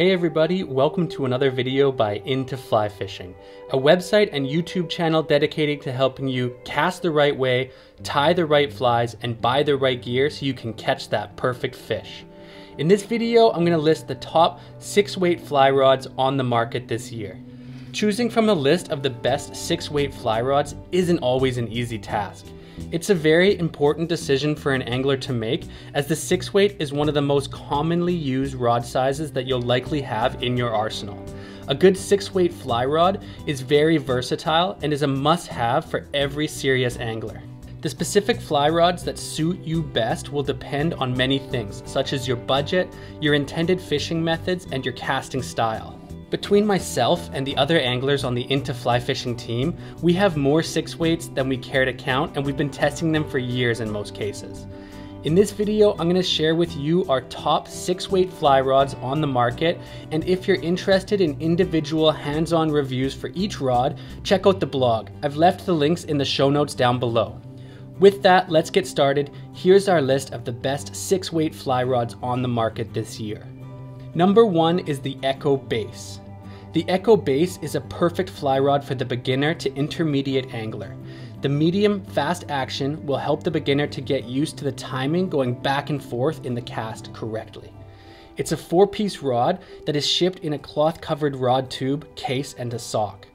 Hey everybody, welcome to another video by Into Fly Fishing, a website and YouTube channel dedicated to helping you cast the right way, tie the right flies, and buy the right gear so you can catch that perfect fish. In this video, I'm going to list the top 6-weight fly rods on the market this year. Choosing from a list of the best 6-weight fly rods isn't always an easy task. It's a very important decision for an angler to make, as the 6-weight is one of the most commonly used rod sizes that you'll likely have in your arsenal. A good 6-weight fly rod is very versatile and is a must-have for every serious angler. The specific fly rods that suit you best will depend on many things, such as your budget, your intended fishing methods, and your casting style. Between myself and the other anglers on the Into Fly Fishing team, we have more 6-weights than we care to count, and we've been testing them for years in most cases. In this video, I'm going to share with you our top 6-weight fly rods on the market, and if you're interested in individual hands-on reviews for each rod, check out the blog. I've left the links in the show notes down below. With that, let's get started. Here's our list of the best 6-weight fly rods on the market this year. Number one is the Echo Base. The Echo Base is a perfect fly rod for the beginner to intermediate angler. The medium fast action will help the beginner to get used to the timing going back and forth in the cast correctly. It's a 4-piece rod that is shipped in a cloth-covered rod tube, case, and a sock.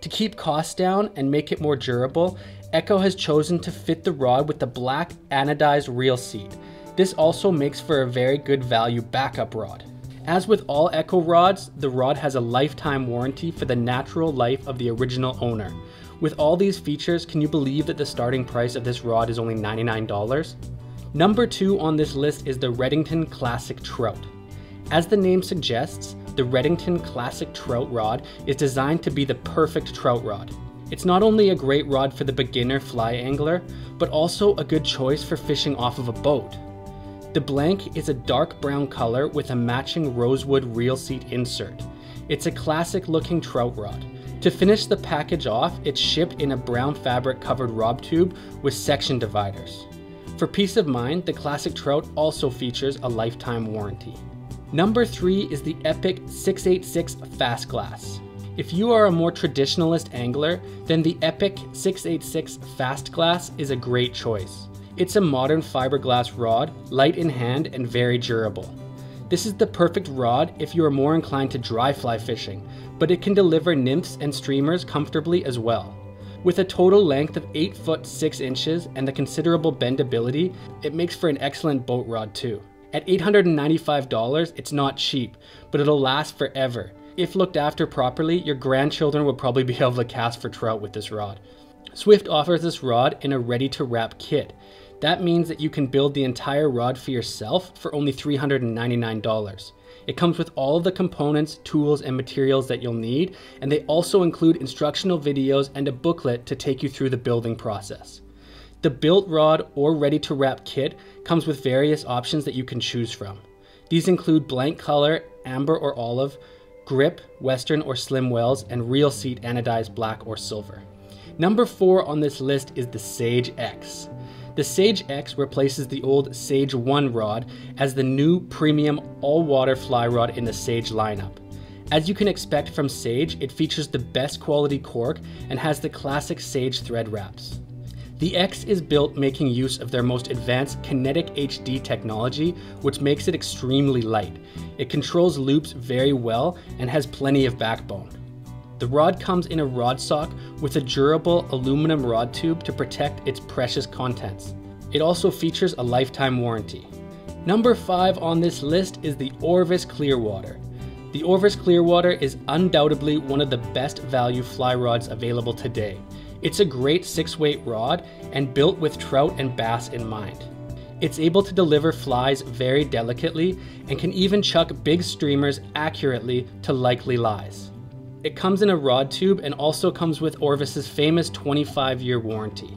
To keep costs down and make it more durable, Echo has chosen to fit the rod with the black anodized reel seat. This also makes for a very good value backup rod. As with all Echo rods, the rod has a lifetime warranty for the natural life of the original owner. With all these features, can you believe that the starting price of this rod is only $99? Number two on this list is the Redington Classic Trout. As the name suggests, the Redington Classic Trout rod is designed to be the perfect trout rod. It's not only a great rod for the beginner fly angler, but also a good choice for fishing off of a boat. The blank is a dark brown color with a matching rosewood reel seat insert. It's a classic looking trout rod. To finish the package off, it's shipped in a brown fabric covered rod tube with section dividers. For peace of mind, the Classic Trout also features a lifetime warranty. Number three is the Epic 686 Fast Glass. If you are a more traditionalist angler, then the Epic 686 Fast Glass is a great choice. It's a modern fiberglass rod, light in hand and very durable. This is the perfect rod if you are more inclined to dry fly fishing, but it can deliver nymphs and streamers comfortably as well. With a total length of 8 feet 6 inches and the considerable bendability, it makes for an excellent boat rod too. At $895, it's not cheap, but it'll last forever. If looked after properly, your grandchildren will probably be able to cast for trout with this rod. Swift offers this rod in a ready-to-wrap kit. That means that you can build the entire rod for yourself for only $399. It comes with all of the components, tools, and materials that you'll need, and they also include instructional videos and a booklet to take you through the building process. The built rod or ready-to-wrap kit comes with various options that you can choose from. These include blank color, amber or olive, grip, western or slim wells, and reel seat anodized black or silver. Number four on this list is the Sage X. The Sage X replaces the old Sage 1 rod as the new premium all-water fly rod in the Sage lineup. As you can expect from Sage, it features the best quality cork and has the classic Sage thread wraps. The X is built making use of their most advanced Kinetic HD technology, which makes it extremely light. It controls loops very well and has plenty of backbone. The rod comes in a rod sock with a durable aluminum rod tube to protect its precious contents. It also features a lifetime warranty. Number five on this list is the Orvis Clearwater. The Orvis Clearwater is undoubtedly one of the best value fly rods available today. It's a great 6-weight rod and built with trout and bass in mind. It's able to deliver flies very delicately and can even chuck big streamers accurately to likely lies. It comes in a rod tube and also comes with Orvis's famous 25-year warranty.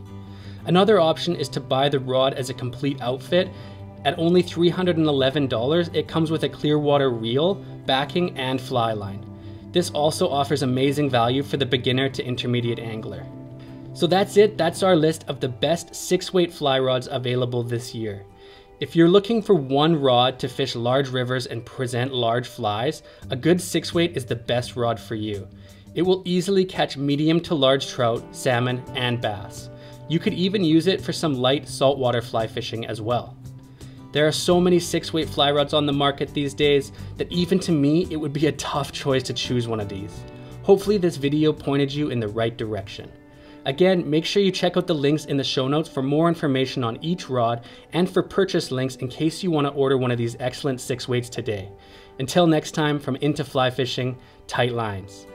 Another option is to buy the rod as a complete outfit. At only $311, it comes with a Clearwater reel, backing, and fly line. This also offers amazing value for the beginner to intermediate angler. So that's it. That's our list of the best 6-weight fly rods available this year. If you're looking for one rod to fish large rivers and present large flies, a good 6-weight is the best rod for you. It will easily catch medium to large trout, salmon, and bass. You could even use it for some light saltwater fly fishing as well. There are so many 6-weight fly rods on the market these days that even to me, it would be a tough choice to choose one of these. Hopefully this video pointed you in the right direction. Again, make sure you check out the links in the show notes for more information on each rod and for purchase links in case you want to order one of these excellent 6-weights today. Until next time, from Into Fly Fishing, tight lines.